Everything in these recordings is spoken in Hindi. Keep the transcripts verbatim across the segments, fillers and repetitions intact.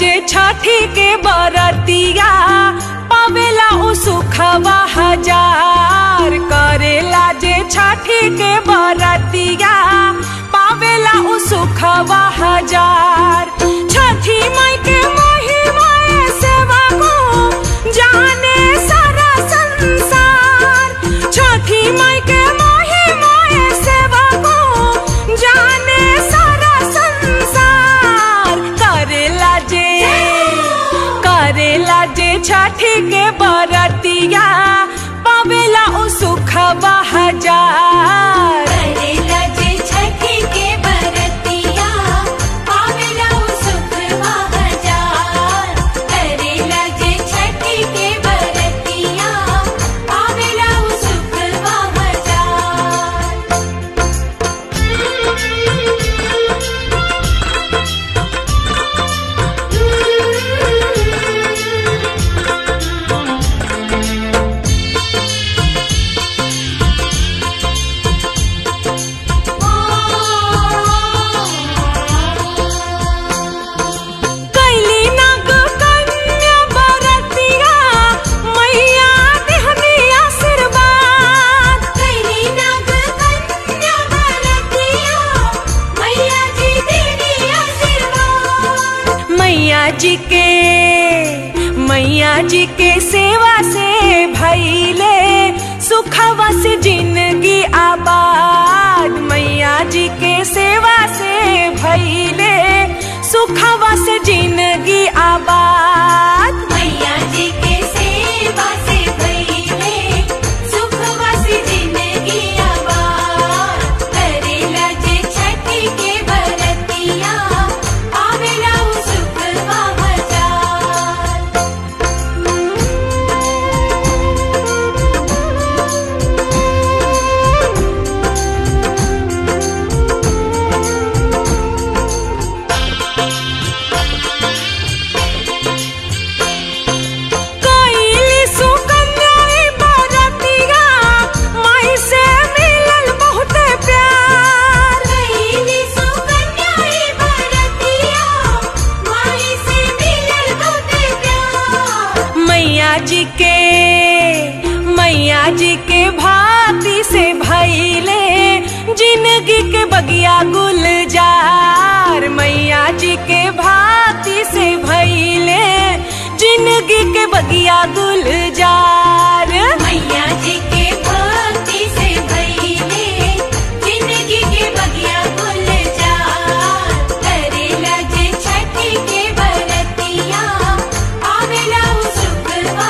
जे छठी के बरतिया पावेला उ सुखवा हजार, करेला जे छठी के बरतिया पावेला उ सुखवा हजार। छठी माई के महिमा से बाबू जाने सारा संसार, छठी माई के महिमा से बाबू जाने सारा संसार। करेला जे करेला जे छठी के बरतिया पावेला उ सुखवा हजार। जी के मैया जी के सेवा से भइले सुखवा से जिंदगी आबाद, मैया जी के सेवा से भइले सुखवा से जिंदगी आबाद। मैया जी के सेवा से भइले सुखवा से जिंदगी आबाद। करेला जे छठी के बरतिया जी के मैया जी के भाती से भइले जिंदगी के बगिया गुलजार, मैया जी के भाती से भइले जिंदगी के बगिया गुलजार। मैया जी के भाती से भइले जिंदगी के बगिया गुलजार। करेला जे छठी के बरतिया पावेला उ सुखवा।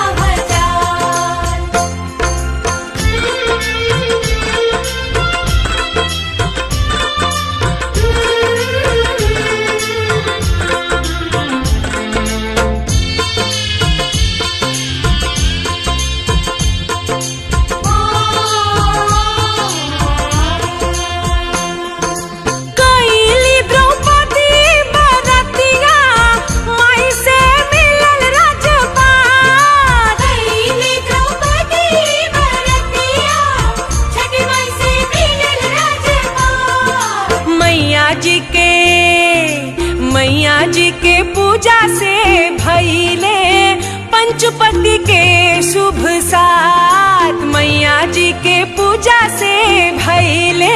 जी के मैया जी के पूजा से भइले पंचपति के शुभ साथ, मैया जी के पूजा से भइले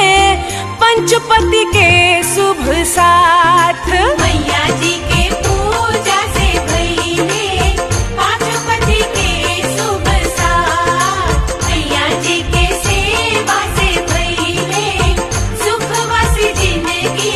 पंचपति के शुभ साथ। मैया जी के पूजा से भइले पंचपति के शुभ साथ। मैया जी के सेवा से भइले सुखवा से जिंदगी।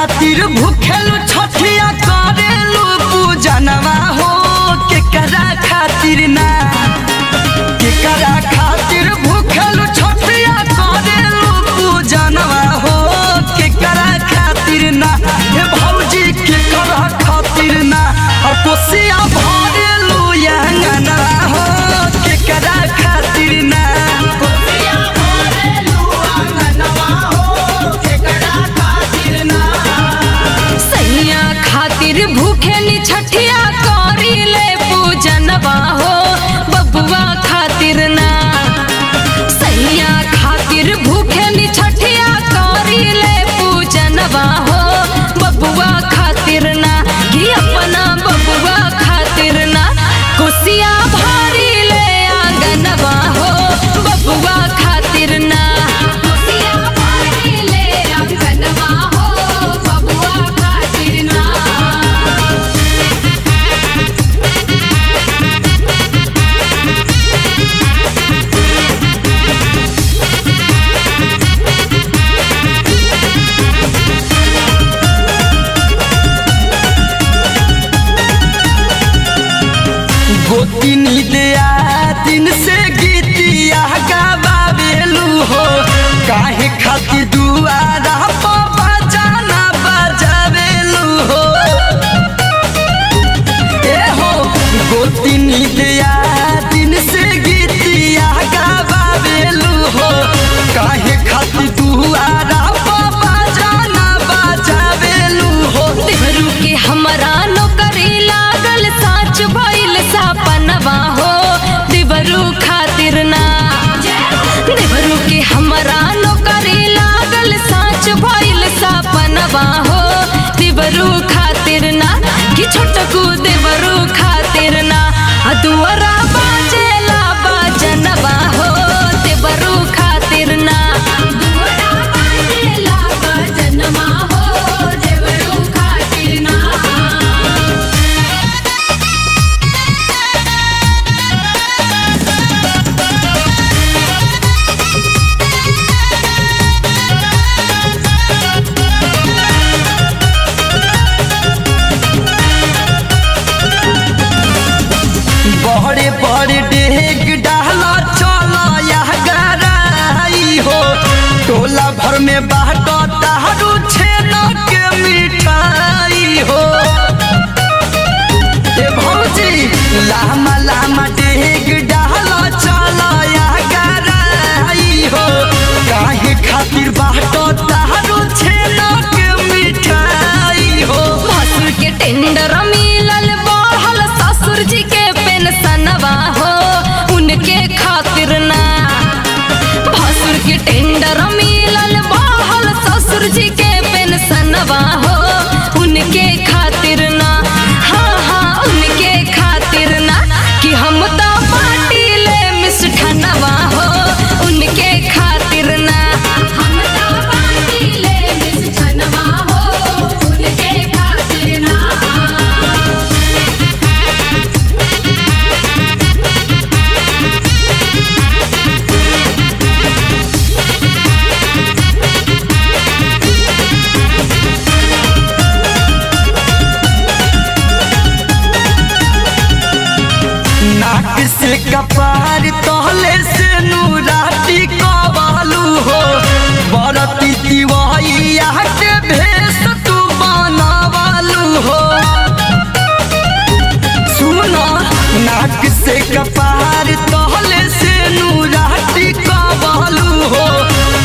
खातिर भूखेलू छठिया करेलू पूजनवा हो के करा खातिर ना के करा खातिर भूखेलू छठिया करेलू पूजनवा हो के करा खातिर ना हे भौजी के करा खातिर ना और कोसिया भरेलू यंगनवा हो के करा खातिर ना भूखेली छठिया करी ले पूजनवा हो बबुआ खातिर ना सैया खातिर भूखेली छठिया करी ले पूजनवा हो बबुआ खातिर ना कि अपना बबुआ खातिर ना कोसिया भारी ले आंगनवा हो बबुआ खातिर ना दिन से गीतिया गावेलू हो काहे खातिर दुआरा पर बजाना बजावेलू हो ए हो गोतिन दिया दिन से गीतिया गावेलू हो काहे खातिर दुआरा पर बजाना बजावेलू हो देहरू के हमरा नौकरी लागल साच भइल सपनवा हो देवरू खातिर ना देवरू के हमरा नौकरी लागल साँच भइल सपनवा हो देवरू खातिर ना कि छोटकू देवरू खातिर ना अदुअरा बाजेला बाजनवा हो देवरू खातिर ना अदुअरा बाजेला बाजनवा हो देवरू खातिर ना। बड़े बड़े डेग डाला चला यह गराई हो टोला भर में बाँटो तारू छेना के मिठाई हो ए भौजी लामा लामा डेग डाला चला यह गराई हो काहे खातिर बाँटो तारू छेना के मिठाई हो भस्म के टेंडर मिलल बढ़ल ससुर जी के सनवा हो उनके खातिर ना भसुर के टेंडर मिलल बहल ससुर जी के पेंसनवा हो उनके खातिर ना हाँ हाँ उनके खातिर ना कि हम तो पार्टी ले मिष्ठनवा हो उनके खातिर ना हम तो पार्टी ले मिष्ठनवा हो उनके खातिर ना। से कपार तोहले से नूराती कबालू हो बरती तिवहिया के भेष तू बनावालू हो सुना नाक से कपार तोहले से नूराती कबालू हो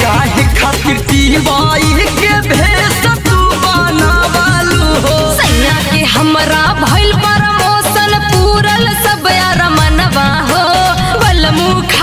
काहे खातिर तिवहिया के भेष तू बनावालू हो सैया के हमरा भइल परमोसन पूरल सब यार मनवा हो बलमुख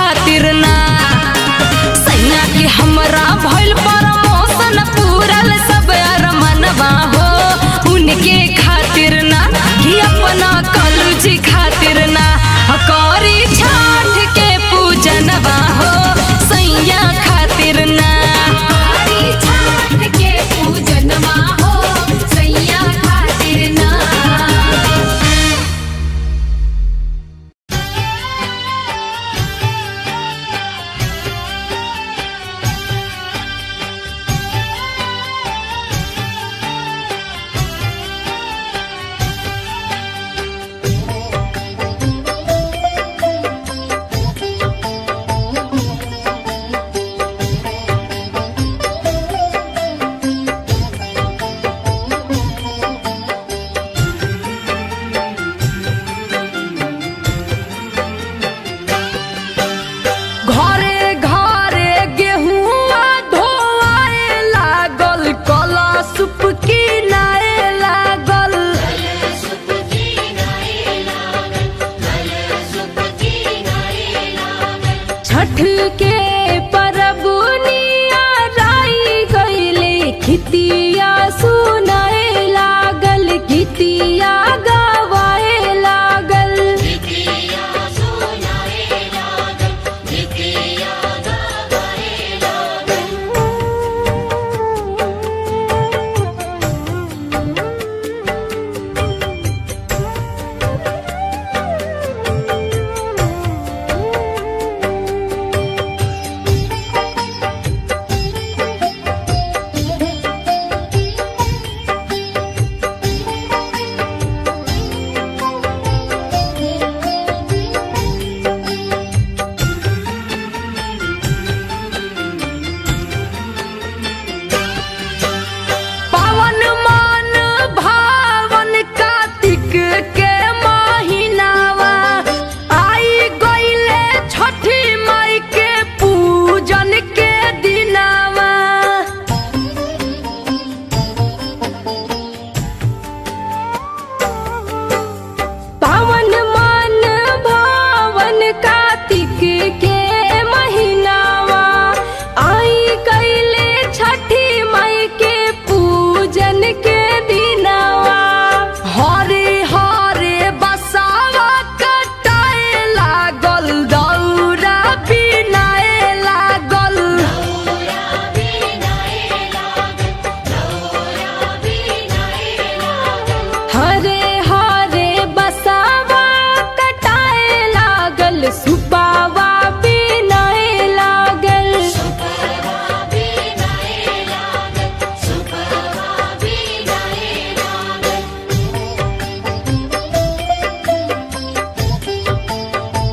लागल सुबावा बिनाए लागल सुबावा बिनाए लागल सुबावा बिनाए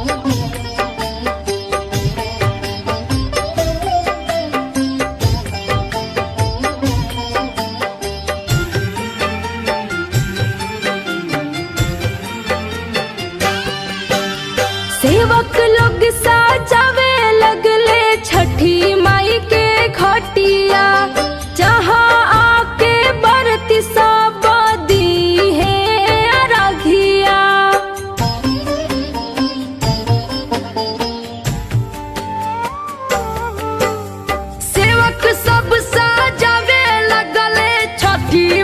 लागल सेवक लोग साजावे लगले छठी माई के घटिया जहाँ आके बरती सब दी है अराधिया। सेवक सब साजावे लगले छठी